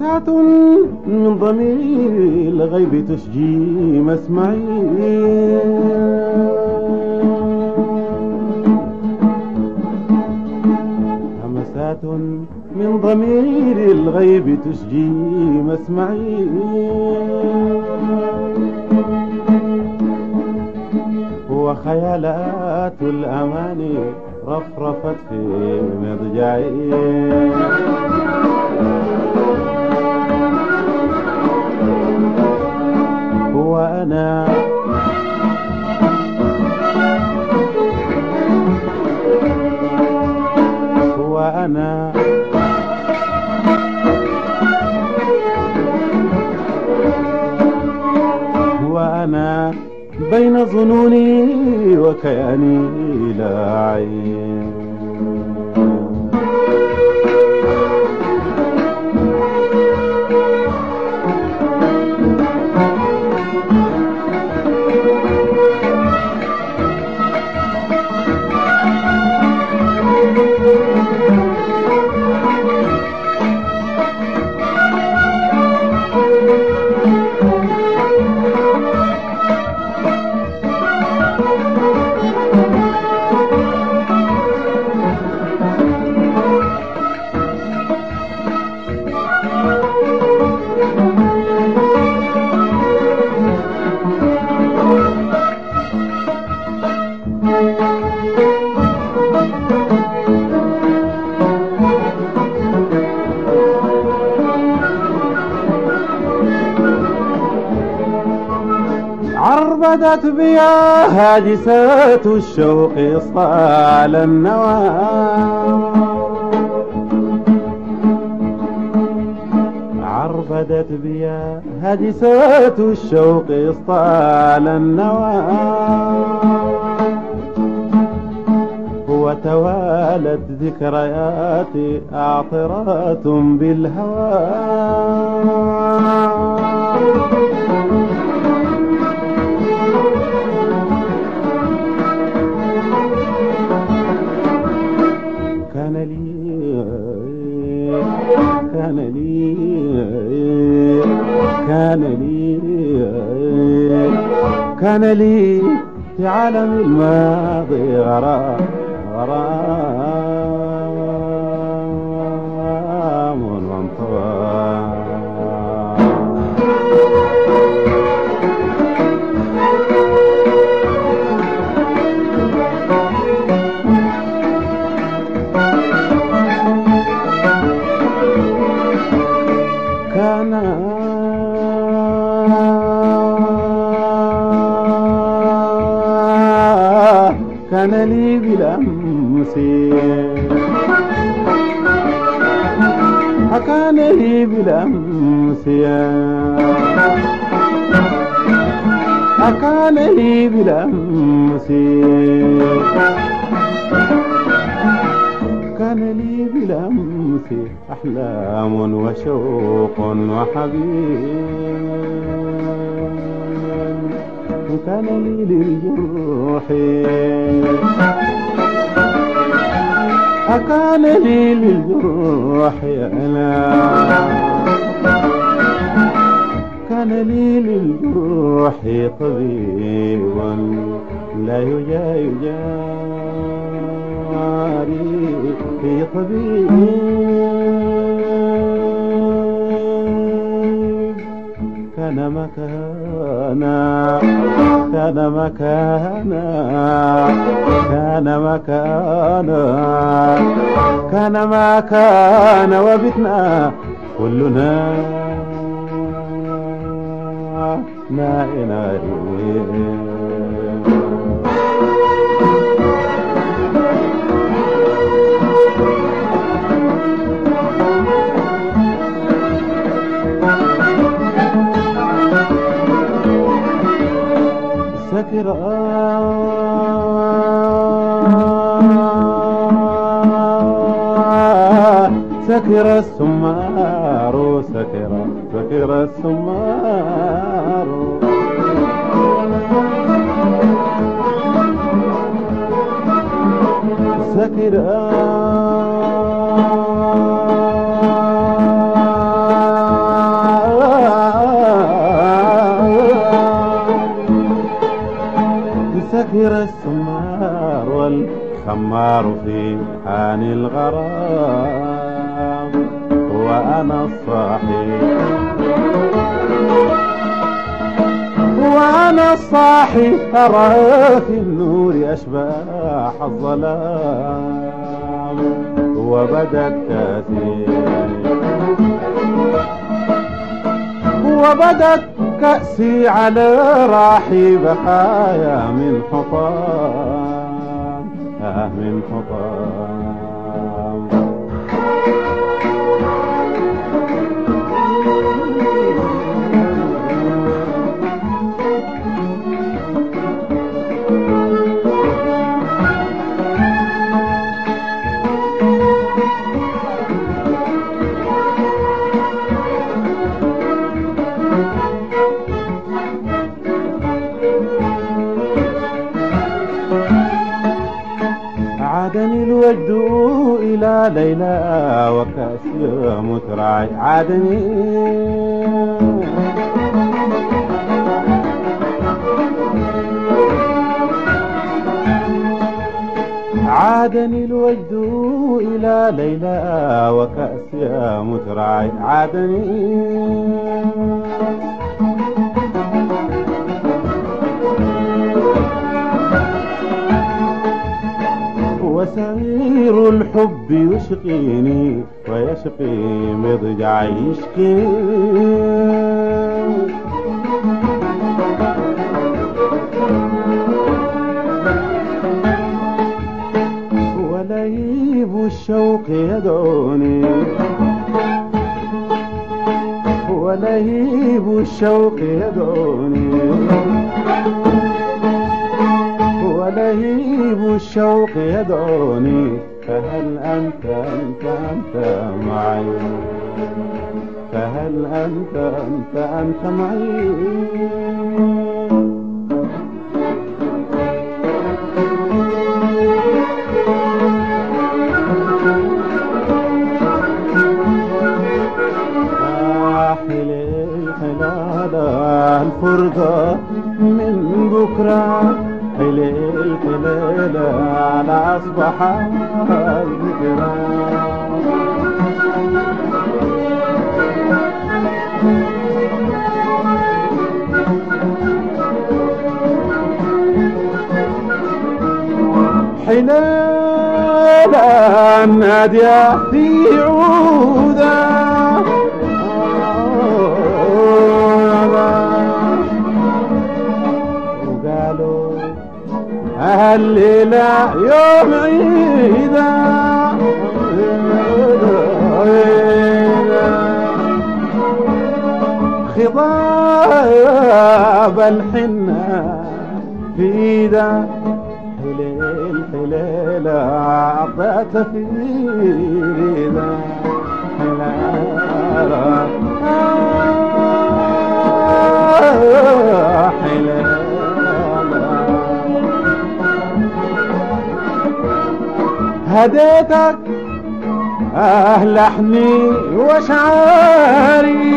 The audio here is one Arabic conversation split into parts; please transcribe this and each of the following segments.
همسات من ضمير الغيب تشجي مسمعي، همسات من ضمير الغيب تشجي مسمعي، وخيالات الأماني رفرفت في مضجعي، هو أنا هو أنا بين ظنوني وكياني لا عين، عربدت بيا هاجسات الشوق إصال النوى، عربدت بيا هاجسات الشوق إصال النوى، وتوالت ذكرياتي أعطرات بالهوى، كان لي في عالم الماضي غرام وانطوى، كان لي بالأمسي، كان لي بالأمسي، كان لي بالأمسي، كان لي بالأمسي أحلام وشوق وحبيب، كان لي للجروح، كان لي للجروح يا أنا، كان لي للجروح طبيب لا يجاري في طبيب، كان مكانا وبتنا كلنا نائلين. سكر السمار، سكر السمار، غير السمار والخمار في حان الغرام وأنا الصاحي وأنا الصاحي أرى في النور أشباح الظلام وبدت كأسي على راحي بقايا من حطام من حطام. عادني الوجد إلى ليلى وكأسي مترعي عادني الوجد إلى ليلى وكأسي مترعي عادني وسعير الحب يشقيني ويشقي مضجعي يشقيني ولهيب الشوق يدعوني ولهيب الشوق يدعوني ولهيب الشوق يدعوني فهل أنت معي فهل أنت معي. أحلي الحلال الفرقة من بكرة حليت ليلة على أصبح الذكرى حلالا نادية في عودة الليلة يوم عيدا خضاب الحنة في ايدا حليل حليلة عطت في ايدا حليل هديتك لحني وشعاري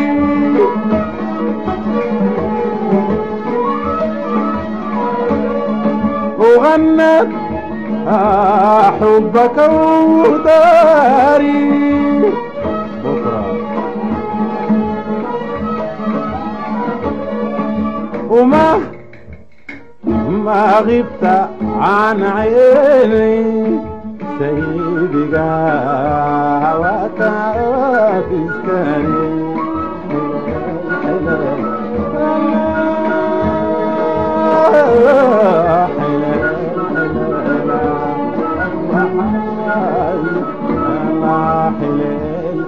وغنت حبك وداري بكرة وما غبت عن عيني سيدي قهوتك اسكني حلال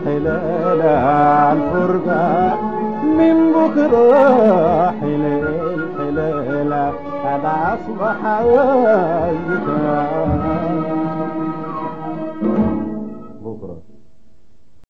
حلال الفرقة من بكرة حلال حلال على أصبح الذكرى.